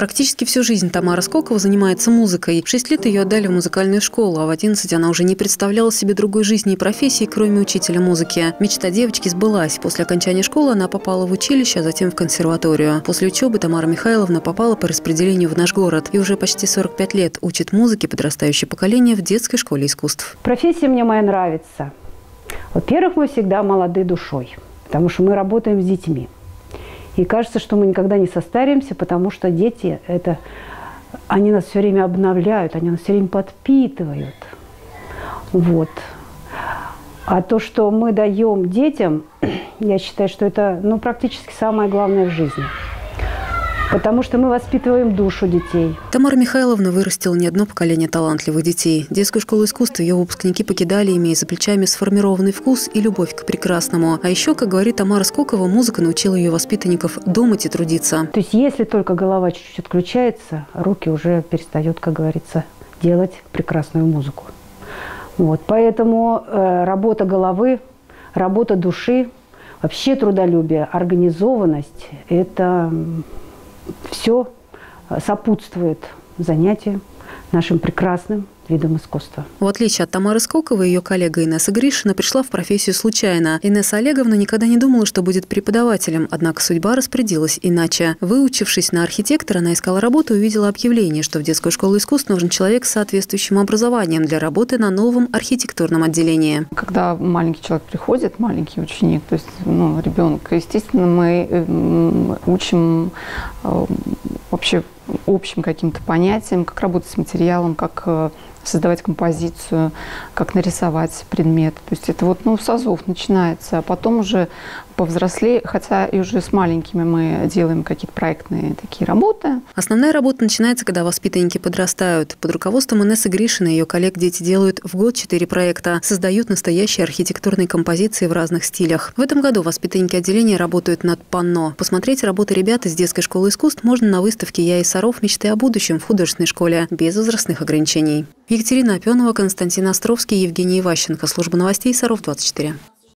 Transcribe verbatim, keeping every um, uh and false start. Практически всю жизнь Тамара Скокова занимается музыкой. В шесть лет ее отдали в музыкальную школу, а в одиннадцать она уже не представляла себе другой жизни и профессии, кроме учителя музыки. Мечта девочки сбылась. После окончания школы она попала в училище, а затем в консерваторию. После учебы Тамара Михайловна попала по распределению в наш город и уже почти сорок пять лет учит музыке подрастающее поколение в детской школе искусств. Профессия мне моя нравится. Во-первых, мы всегда молоды душой, потому что мы работаем с детьми. И кажется, что мы никогда не состаримся, потому что дети, это, они нас все время обновляют, они нас все время подпитывают. Вот. А то, что мы даем детям, я считаю, что это ну, практически самое главное в жизни. Потому что мы воспитываем душу детей. Тамара Михайловна вырастила не одно поколение талантливых детей. Детскую школу искусства ее выпускники покидали, имея за плечами сформированный вкус и любовь к прекрасному. А еще, как говорит Тамара Скокова, музыка научила ее воспитанников думать и трудиться. То есть если только голова чуть-чуть отключается, руки уже перестают, как говорится, делать прекрасную музыку. Вот. Поэтому э, работа головы, работа души, вообще трудолюбие, организованность – это... Все сопутствует занятию нашим прекрасным видом искусства. В отличие от Тамары Скоковой, ее коллега Инесса Гришина пришла в профессию случайно. Инесса Олеговна никогда не думала, что будет преподавателем, однако судьба распорядилась иначе. Выучившись на архитектора, она искала работу и увидела объявление, что в детскую школу искусств нужен человек с соответствующим образованием для работы на новом архитектурном отделении. Когда маленький человек приходит, маленький ученик, то есть ну, ребенок, естественно, мы учим вообще общим каким-то понятиям, как работать с материалом, как создавать композицию, как нарисовать предмет. То есть это вот ну, с азов начинается, а потом уже повзрослее, хотя и уже с маленькими мы делаем какие-то проектные такие работы. Основная работа начинается, когда воспитанники подрастают. Под руководством Инессы Гришиной и ее коллег дети делают в год четыре проекта, создают настоящие архитектурные композиции в разных стилях. В этом году воспитанники отделения работают над панно. Посмотреть работы ребят из детской школы искусств можно на выставке «Я и Саров. Мечты о будущем» в художественной школе без возрастных ограничений. Екатерина Опенова, Константин Островский, Евгений Иващенко. Служба новостей Саров двадцать четыре.